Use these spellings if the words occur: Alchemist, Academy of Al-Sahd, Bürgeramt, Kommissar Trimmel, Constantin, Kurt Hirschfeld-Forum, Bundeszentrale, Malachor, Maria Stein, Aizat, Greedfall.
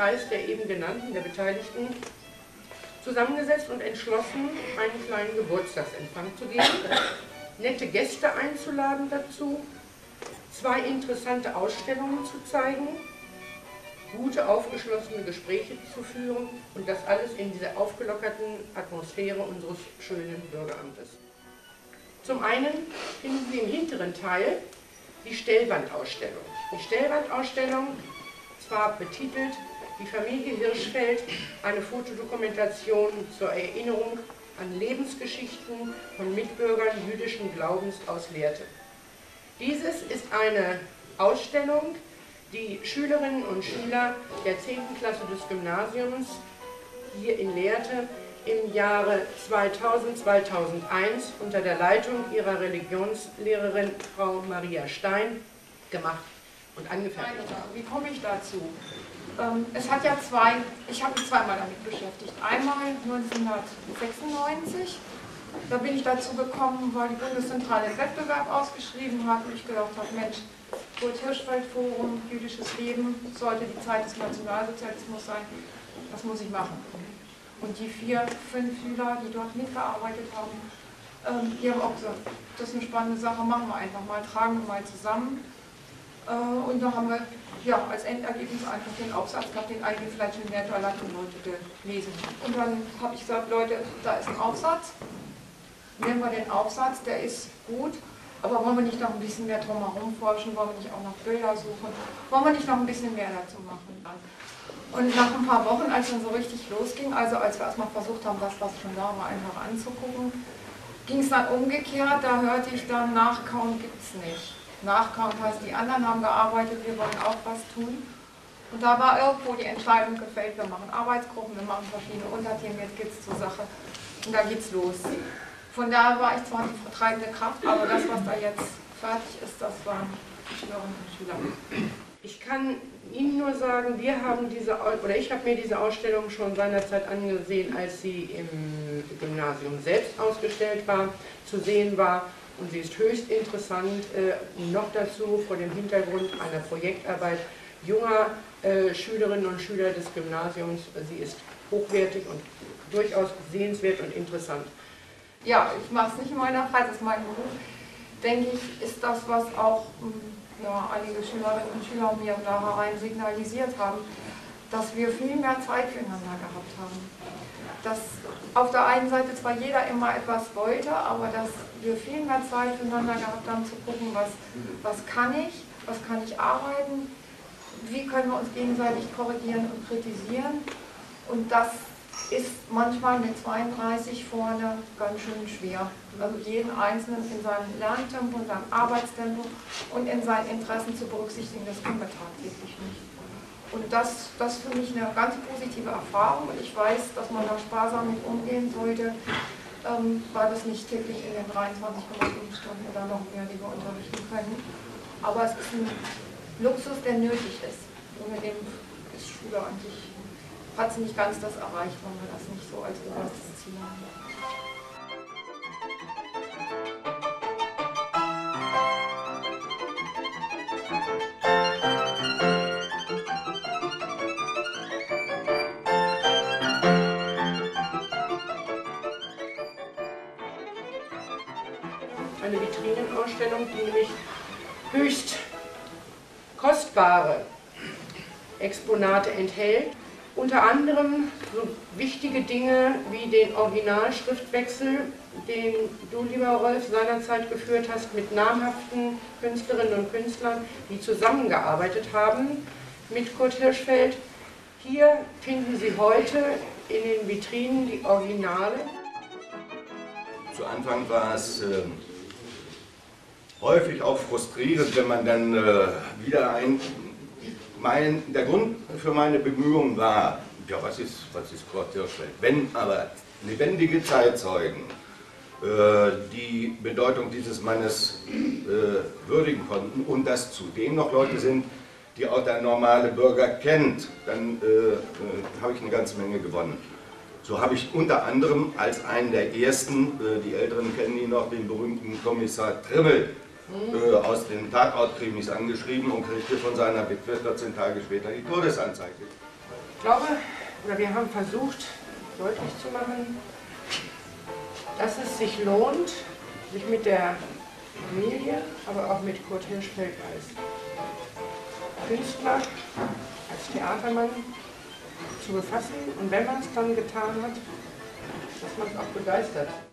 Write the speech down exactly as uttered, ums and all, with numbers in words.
Kreis der eben genannten, der Beteiligten, zusammengesetzt und entschlossen, einen kleinen Geburtstagsempfang zu geben, nette Gäste einzuladen dazu, zwei interessante Ausstellungen zu zeigen, gute, aufgeschlossene Gespräche zu führen und das alles in dieser aufgelockerten Atmosphäre unseres schönen Bürgeramtes. Zum einen finden Sie im hinteren Teil die Stellwandausstellung. Die Stellwandausstellung, zwar betitelt Die Familie Hirschfeld, eine Fotodokumentation zur Erinnerung an Lebensgeschichten von Mitbürgern jüdischen Glaubens aus Lehrte. Dieses ist eine Ausstellung, die Schülerinnen und Schüler der zehnten Klasse des Gymnasiums hier in Lehrte im Jahre zweitausend zweitausendeins unter der Leitung ihrer Religionslehrerin Frau Maria Stein gemacht und angefertigt haben. Wie komme ich dazu? Es hat ja zwei, ich habe mich zweimal damit beschäftigt. Einmal neunzehnhundertsechsundneunzig, da bin ich dazu gekommen, weil die Bundeszentrale den Wettbewerb ausgeschrieben hat und ich gedacht habe, Mensch, Kurt Hirschfeld-Forum, jüdisches Leben, sollte die Zeit des Nationalsozialismus sein, das muss ich machen. Und die vier, fünf Schüler, die dort mitgearbeitet haben, die haben auch gesagt, das ist eine spannende Sache, machen wir einfach mal, tragen wir mal zusammen. Und da haben wir ja, als Endergebnis einfach den Aufsatz gehabt, den eigentlich vielleicht schon mehr Leute gelesen. Und dann habe ich gesagt, Leute, da ist ein Aufsatz, nehmen wir den Aufsatz, der ist gut, aber wollen wir nicht noch ein bisschen mehr drumherum forschen, wollen wir nicht auch noch Bilder suchen, wollen wir nicht noch ein bisschen mehr dazu machen. Und nach ein paar Wochen, als dann so richtig losging, also als wir erstmal versucht haben, das, was schon da war, einfach anzugucken, ging es dann umgekehrt, da hörte ich dann, nachkauen gibt es nicht. Nachkauen heißt, die anderen haben gearbeitet, wir wollen auch was tun. Und da war irgendwo die Entscheidung gefällt, wir machen Arbeitsgruppen, wir machen verschiedene Unterthemen, jetzt geht es zur Sache und da geht's los. Von daher war ich zwar die vertreibende Kraft, aber das, was da jetzt fertig ist, das waren die Schülerinnen und Schüler. Ich kann Ihnen nur sagen, wir haben diese, oder ich habe mir diese Ausstellung schon seinerzeit angesehen, als sie im Gymnasium selbst ausgestellt war, zu sehen war. Und sie ist höchst interessant, äh, noch dazu vor dem Hintergrund einer Projektarbeit junger äh, Schülerinnen und Schüler des Gymnasiums. Sie ist hochwertig und durchaus sehenswert und interessant. Ja, ich mache es nicht in meiner Freizeit, das ist mein Beruf. Denke ich, ist das, was auch ja, einige Schülerinnen und Schüler mir da herein signalisiert haben, dass wir viel mehr Zeit füreinander gehabt haben. Dass auf der einen Seite zwar jeder immer etwas wollte, aber dass wir viel mehr Zeit füreinander gehabt haben, zu gucken, was, was kann ich, was kann ich arbeiten, wie können wir uns gegenseitig korrigieren und kritisieren. Und das ist manchmal mit zweiunddreißig vorne ganz schön schwer. Also jeden Einzelnen in seinem Lerntempo, in seinem Arbeitstempo und in seinen Interessen zu berücksichtigen, das können wir tagtäglich nicht. Und das, das ist für mich eine ganz positive Erfahrung und ich weiß, dass man da sparsam mit umgehen sollte, ähm, weil wir es nicht täglich in den dreiundzwanzig Komma fünf Stunden oder noch mehr, die wir unterrichten können. Aber es ist ein Luxus, der nötig ist. Und mit dem ist Schule eigentlich, hat sie nicht ganz das erreicht, wenn wir das nicht so als oberstes Ziel haben. Eine Vitrinenausstellung, die nämlich höchst kostbare Exponate enthält. Unter anderem so wichtige Dinge wie den Originalschriftwechsel, den du, lieber Rolf, seinerzeit geführt hast mit namhaften Künstlerinnen und Künstlern, die zusammengearbeitet haben mit Kurt Hirschfeld. Hier finden Sie heute in den Vitrinen die Originale. Zu Anfang war es äh, häufig auch frustrierend, wenn man dann äh, wieder ein... Mein, der Grund für meine Bemühungen war, ja was ist, was ist Kurt Hirschfeld? Wenn aber lebendige Zeitzeugen äh, die Bedeutung dieses Mannes äh, würdigen konnten und dass zudem noch Leute sind, die auch der normale Bürger kennt, dann äh, äh, habe ich eine ganze Menge gewonnen. So habe ich unter anderem als einen der ersten, äh, die Älteren kennen ihn noch, den berühmten Kommissar Trimmel äh, aus den Tagort-Krimis angeschrieben und kriegte von seiner Witwe vierzehn Tage später die Todesanzeige. Ich glaube, oder wir haben versucht, deutlich zu machen, dass es sich lohnt, sich mit der Familie, aber auch mit Kurt Hirschfeld als Künstler, als Theatermann zu befassen und wenn man es dann getan hat, dass man es auch begeistert.